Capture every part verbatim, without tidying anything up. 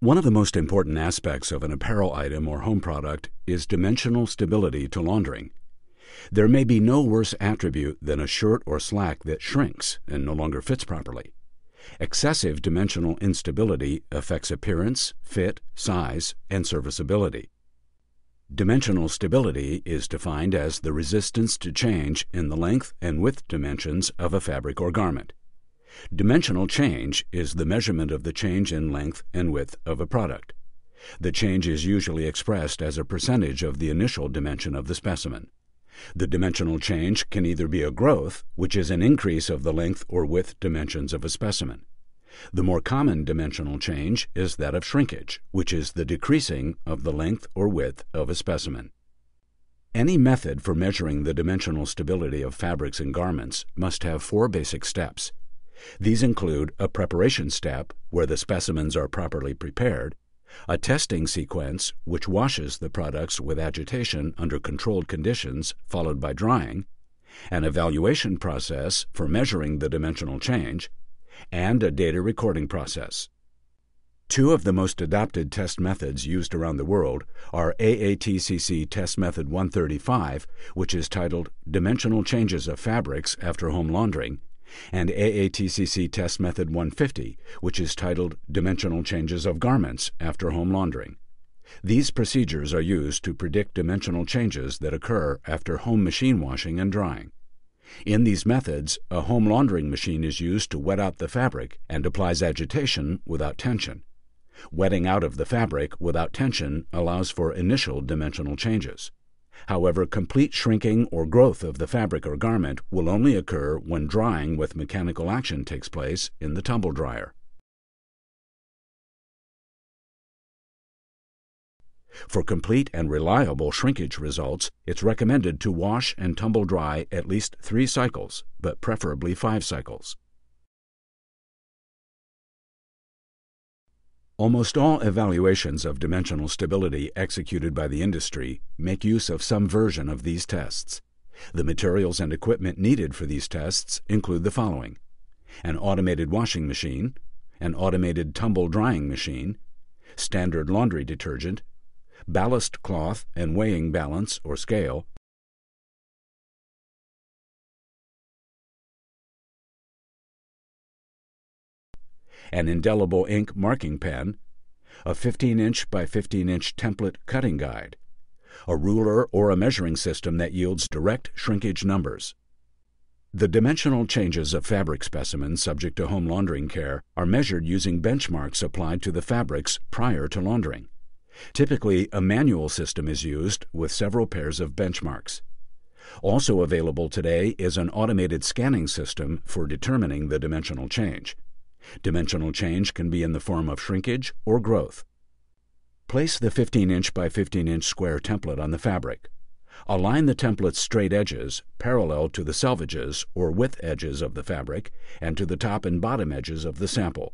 One of the most important aspects of an apparel item or home product is dimensional stability to laundering. There may be no worse attribute than a shirt or slack that shrinks and no longer fits properly. Excessive dimensional instability affects appearance, fit, size, and serviceability. Dimensional stability is defined as the resistance to change in the length and width dimensions of a fabric or garment. Dimensional change is the measurement of the change in length and width of a product. The change is usually expressed as a percentage of the initial dimension of the specimen. The dimensional change can either be a growth, which is an increase of the length or width dimensions of a specimen. The more common dimensional change is that of shrinkage, which is the decreasing of the length or width of a specimen. Any method for measuring the dimensional stability of fabrics and garments must have four basic steps. These include a preparation step, where the specimens are properly prepared, a testing sequence, which washes the products with agitation under controlled conditions, followed by drying, an evaluation process for measuring the dimensional change, and a data recording process. Two of the most adopted test methods used around the world are A A T C C Test Method one thirty-five, which is titled Dimensional Changes of Fabrics After Home Laundering, and A A T C C Test Method one fifty, which is titled Dimensional Changes of Garments After Home Laundering. These procedures are used to predict dimensional changes that occur after home machine washing and drying. In these methods, a home laundering machine is used to wet out the fabric and applies agitation without tension. Wetting out of the fabric without tension allows for initial dimensional changes. However, complete shrinking or growth of the fabric or garment will only occur when drying with mechanical action takes place in the tumble dryer. For complete and reliable shrinkage results, it's recommended to wash and tumble dry at least three cycles, but preferably five cycles. Almost all evaluations of dimensional stability executed by the industry make use of some version of these tests. The materials and equipment needed for these tests include the following: an automated washing machine, an automated tumble drying machine, standard laundry detergent, ballast cloth and weighing balance or scale, an indelible ink marking pen, a fifteen inch by fifteen inch template cutting guide, a ruler or a measuring system that yields direct shrinkage numbers. The dimensional changes of fabric specimens subject to home laundering care are measured using benchmarks applied to the fabrics prior to laundering. Typically, a manual system is used with several pairs of benchmarks. Also available today is an automated scanning system for determining the dimensional change. Dimensional change can be in the form of shrinkage or growth. Place the fifteen inch by fifteen inch square template on the fabric. Align the template's straight edges parallel to the selvages or width edges of the fabric and to the top and bottom edges of the sample.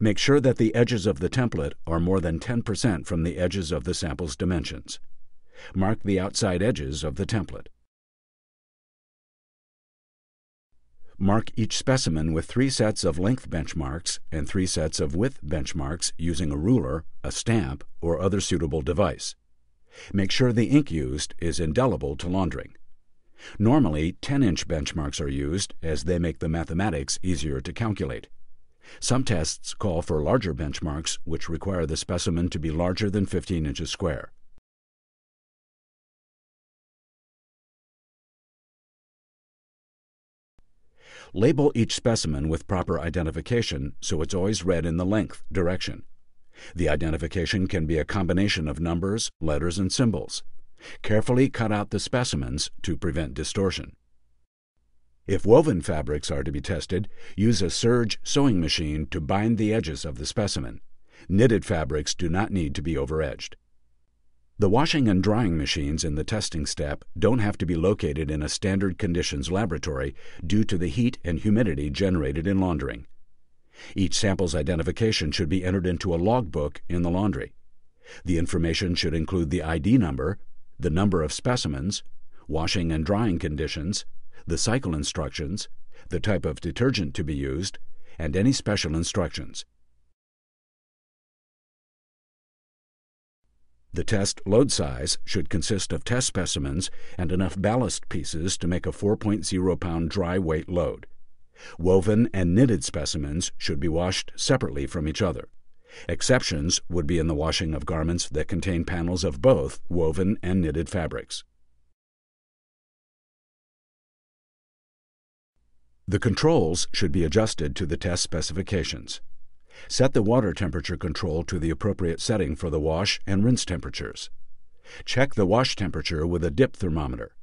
Make sure that the edges of the template are more than ten percent from the edges of the sample's dimensions. Mark the outside edges of the template. Mark each specimen with three sets of length benchmarks and three sets of width benchmarks using a ruler, a stamp, or other suitable device. Make sure the ink used is indelible to laundering. Normally, ten inch benchmarks are used as they make the mathematics easier to calculate. Some tests call for larger benchmarks, which require the specimen to be larger than fifteen inches square. Label each specimen with proper identification so it's always read in the length direction. The identification can be a combination of numbers, letters, and symbols. Carefully cut out the specimens to prevent distortion. If woven fabrics are to be tested, use a serge sewing machine to bind the edges of the specimen. Knitted fabrics do not need to be over-edged. The washing and drying machines in the testing step don't have to be located in a standard conditions laboratory due to the heat and humidity generated in laundering. Each sample's identification should be entered into a logbook in the laundry. The information should include the I D number, the number of specimens, washing and drying conditions, the cycle instructions, the type of detergent to be used, and any special instructions. The test load size should consist of test specimens and enough ballast pieces to make a four point zero pound dry weight load. Woven and knitted specimens should be washed separately from each other. Exceptions would be in the washing of garments that contain panels of both woven and knitted fabrics. The controls should be adjusted to the test specifications. Set the water temperature control to the appropriate setting for the wash and rinse temperatures. Check the wash temperature with a dip thermometer.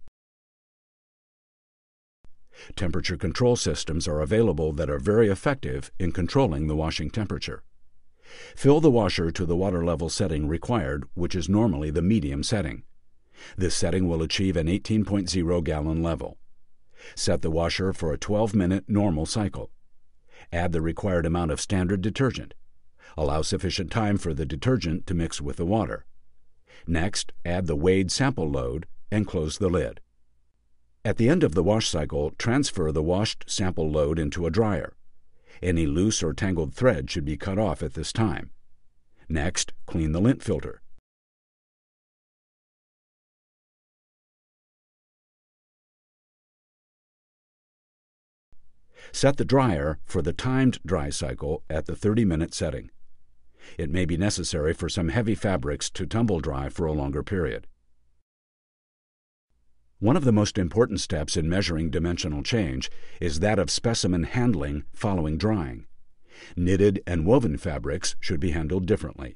Temperature control systems are available that are very effective in controlling the washing temperature. Fill the washer to the water level setting required, which is normally the medium setting. This setting will achieve an eighteen point zero gallon level. Set the washer for a twelve minute normal cycle. Add the required amount of standard detergent. Allow sufficient time for the detergent to mix with the water. Next, add the weighed sample load and close the lid. At the end of the wash cycle, transfer the washed sample load into a dryer. Any loose or tangled thread should be cut off at this time. Next, clean the lint filter. Set the dryer for the timed dry cycle at the thirty minute setting. It may be necessary for some heavy fabrics to tumble dry for a longer period. One of the most important steps in measuring dimensional change is that of specimen handling following drying. Knitted and woven fabrics should be handled differently.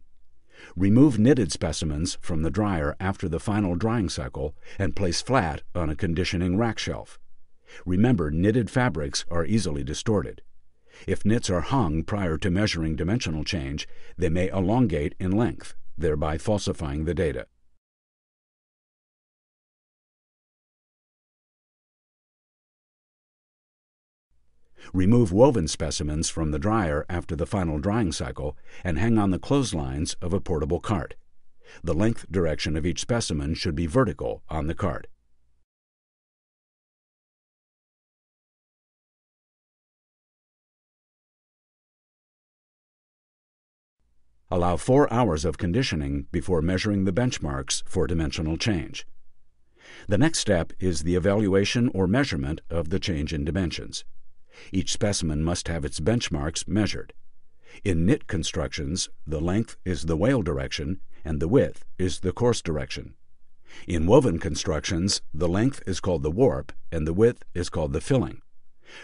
Remove knitted specimens from the dryer after the final drying cycle and place flat on a conditioning rack shelf. Remember, knitted fabrics are easily distorted. If knits are hung prior to measuring dimensional change, they may elongate in length, thereby falsifying the data. Remove woven specimens from the dryer after the final drying cycle and hang on the clotheslines of a portable cart. The length direction of each specimen should be vertical on the cart. Allow four hours of conditioning before measuring the benchmarks for dimensional change. The next step is the evaluation or measurement of the change in dimensions. Each specimen must have its benchmarks measured. In knit constructions, the length is the wale direction and the width is the course direction. In woven constructions, the length is called the warp and the width is called the filling.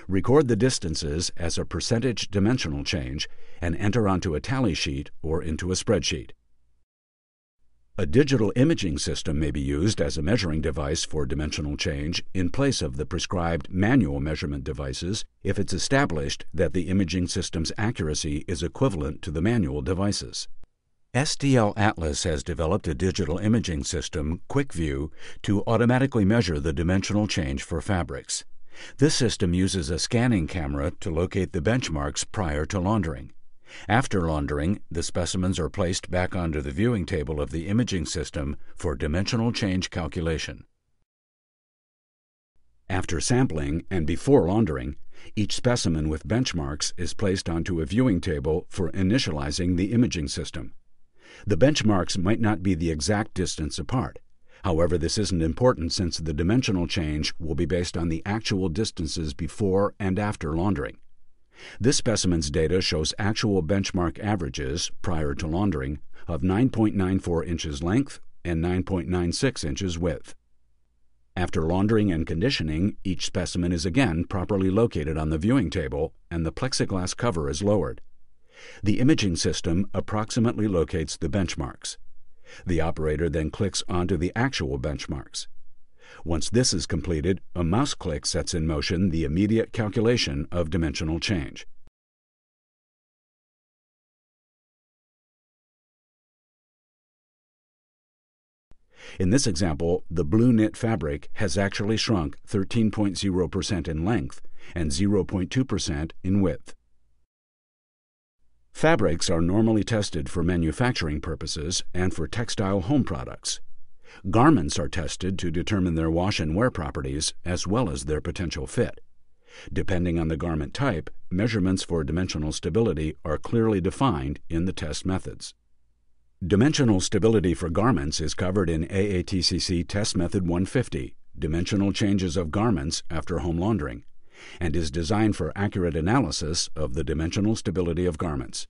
Record the distances as a percentage dimensional change and enter onto a tally sheet or into a spreadsheet. A digital imaging system may be used as a measuring device for dimensional change in place of the prescribed manual measurement devices if it's established that the imaging system's accuracy is equivalent to the manual devices. S D L Atlas has developed a digital imaging system, QuickView, to automatically measure the dimensional change for fabrics. This system uses a scanning camera to locate the benchmarks prior to laundering. After laundering, the specimens are placed back onto the viewing table of the imaging system for dimensional change calculation. After sampling and before laundering, each specimen with benchmarks is placed onto a viewing table for initializing the imaging system. The benchmarks might not be the exact distance apart. However, this isn't important since the dimensional change will be based on the actual distances before and after laundering. This specimen's data shows actual benchmark averages prior to laundering of nine point nine four inches length and nine point nine six inches width. After laundering and conditioning, each specimen is again properly located on the viewing table and the plexiglass cover is lowered. The imaging system approximately locates the benchmarks. The operator then clicks onto the actual benchmarks. Once this is completed, a mouse click sets in motion the immediate calculation of dimensional change. In this example, the blue knit fabric has actually shrunk thirteen point zero percent in length and zero point two percent in width. Fabrics are normally tested for manufacturing purposes and for textile home products. Garments are tested to determine their wash and wear properties as well as their potential fit. Depending on the garment type, measurements for dimensional stability are clearly defined in the test methods. Dimensional stability for garments is covered in A A T C C Test Method one fifty, Dimensional Changes of Garments After Home Laundering, and is designed for accurate analysis of the dimensional stability of garments.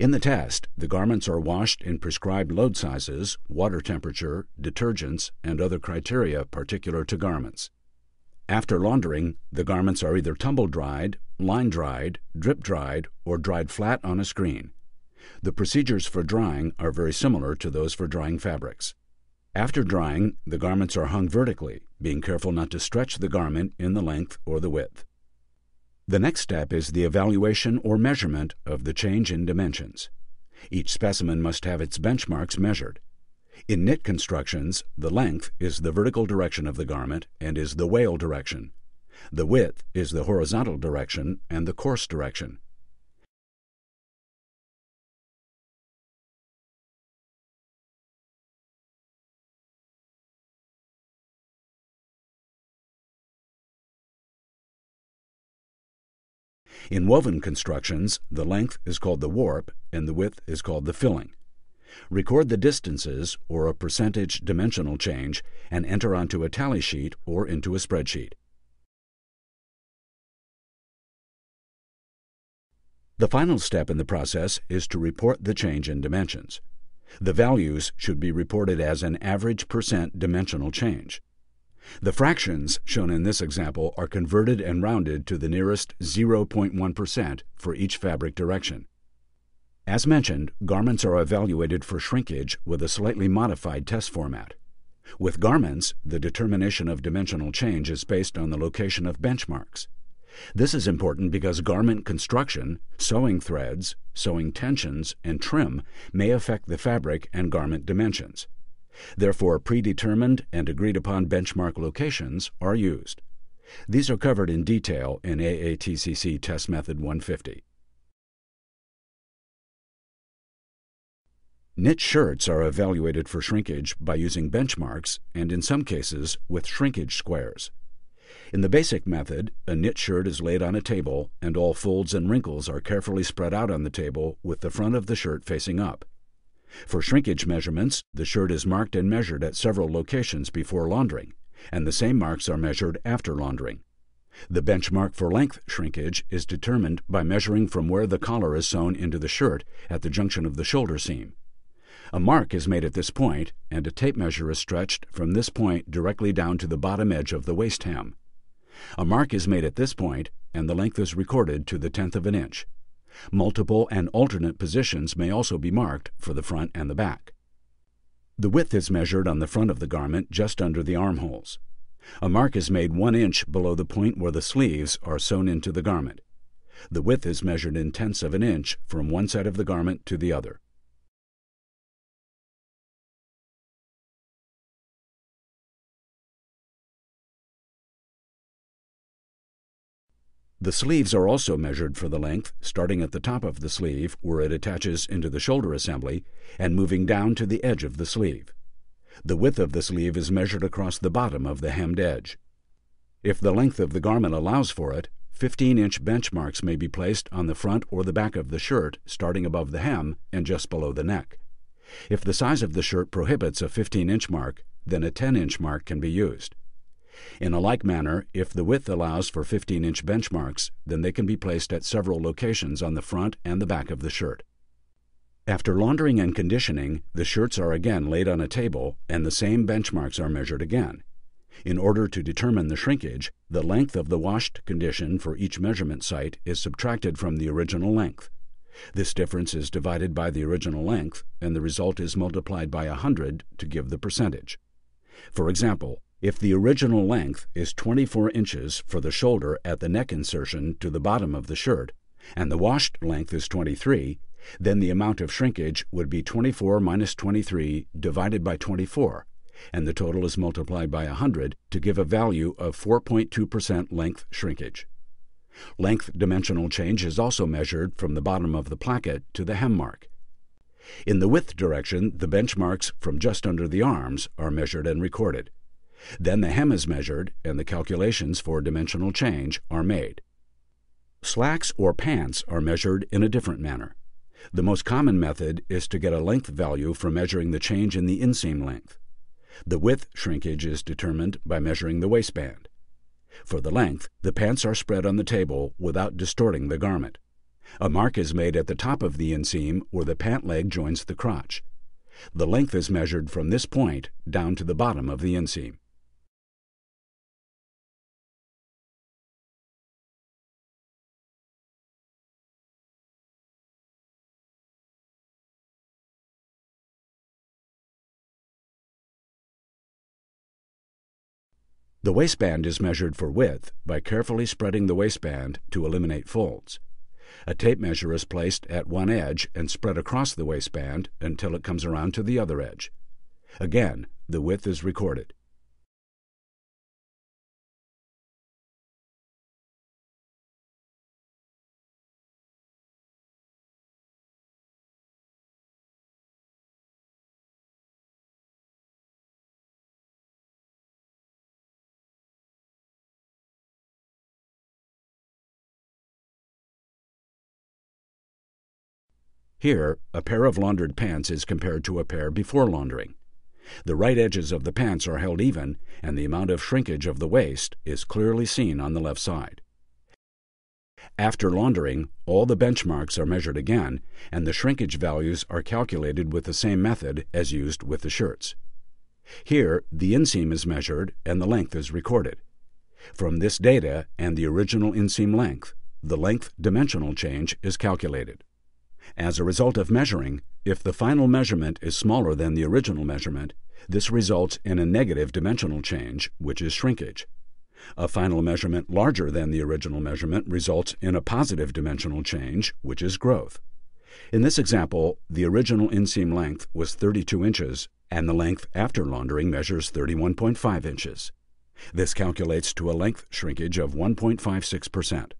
In the test, the garments are washed in prescribed load sizes, water temperature, detergents, and other criteria particular to garments. After laundering, the garments are either tumble-dried, line-dried, drip-dried, or dried flat on a screen. The procedures for drying are very similar to those for drying fabrics. After drying, the garments are hung vertically, being careful not to stretch the garment in the length or the width. The next step is the evaluation or measurement of the change in dimensions. Each specimen must have its benchmarks measured. In knit constructions, the length is the vertical direction of the garment and is the wale direction. The width is the horizontal direction and the course direction. In woven constructions, the length is called the warp and the width is called the filling. Record the distances or a percentage dimensional change and enter onto a tally sheet or into a spreadsheet. The final step in the process is to report the change in dimensions. The values should be reported as an average percent dimensional change. The fractions shown in this example are converted and rounded to the nearest zero point one percent for each fabric direction. As mentioned, garments are evaluated for shrinkage with a slightly modified test format. With garments, the determination of dimensional change is based on the location of benchmarks. This is important because garment construction, sewing threads, sewing tensions, and trim may affect the fabric and garment dimensions. Therefore, predetermined and agreed-upon benchmark locations are used. These are covered in detail in A A T C C Test Method one fifty. Knit shirts are evaluated for shrinkage by using benchmarks and, in some cases, with shrinkage squares. In the basic method, a knit shirt is laid on a table and all folds and wrinkles are carefully spread out on the table with the front of the shirt facing up. For shrinkage measurements, the shirt is marked and measured at several locations before laundering, and the same marks are measured after laundering. The benchmark for length shrinkage is determined by measuring from where the collar is sewn into the shirt at the junction of the shoulder seam. A mark is made at this point, and a tape measure is stretched from this point directly down to the bottom edge of the waist hem. A mark is made at this point, and the length is recorded to the tenth of an inch. Multiple and alternate positions may also be marked for the front and the back. The width is measured on the front of the garment just under the armholes. A mark is made one inch below the point where the sleeves are sewn into the garment. The width is measured in tenths of an inch from one side of the garment to the other. The sleeves are also measured for the length, starting at the top of the sleeve where it attaches into the shoulder assembly and moving down to the edge of the sleeve. The width of the sleeve is measured across the bottom of the hemmed edge. If the length of the garment allows for it, fifteen inch benchmarks may be placed on the front or the back of the shirt, starting above the hem and just below the neck. If the size of the shirt prohibits a fifteen inch mark, then a ten inch mark can be used. In a like manner, if the width allows for fifteen inch benchmarks, then they can be placed at several locations on the front and the back of the shirt. After laundering and conditioning, the shirts are again laid on a table and the same benchmarks are measured again. In order to determine the shrinkage, the length of the washed condition for each measurement site is subtracted from the original length. This difference is divided by the original length and the result is multiplied by one hundred to give the percentage. For example, if the original length is twenty-four inches for the shoulder at the neck insertion to the bottom of the shirt, and the washed length is twenty-three, then the amount of shrinkage would be twenty-four minus twenty-three divided by twenty-four, and the total is multiplied by one hundred to give a value of four point two percent length shrinkage. Length dimensional change is also measured from the bottom of the placket to the hem mark. In the width direction, the benchmarks from just under the arms are measured and recorded. Then the hem is measured and the calculations for dimensional change are made. Slacks or pants are measured in a different manner. The most common method is to get a length value for measuring the change in the inseam length. The width shrinkage is determined by measuring the waistband. For the length, the pants are spread on the table without distorting the garment. A mark is made at the top of the inseam where the pant leg joins the crotch. The length is measured from this point down to the bottom of the inseam. The waistband is measured for width by carefully spreading the waistband to eliminate folds. A tape measure is placed at one edge and spread across the waistband until it comes around to the other edge. Again, the width is recorded. Here, a pair of laundered pants is compared to a pair before laundering. The right edges of the pants are held even, and the amount of shrinkage of the waist is clearly seen on the left side. After laundering, all the benchmarks are measured again, and the shrinkage values are calculated with the same method as used with the shirts. Here, the inseam is measured and the length is recorded. From this data and the original inseam length, the length dimensional change is calculated. As a result of measuring, if the final measurement is smaller than the original measurement, this results in a negative dimensional change, which is shrinkage. A final measurement larger than the original measurement results in a positive dimensional change, which is growth. In this example, the original inseam length was thirty-two inches, and the length after laundering measures thirty-one point five inches. This calculates to a length shrinkage of one point five six percent.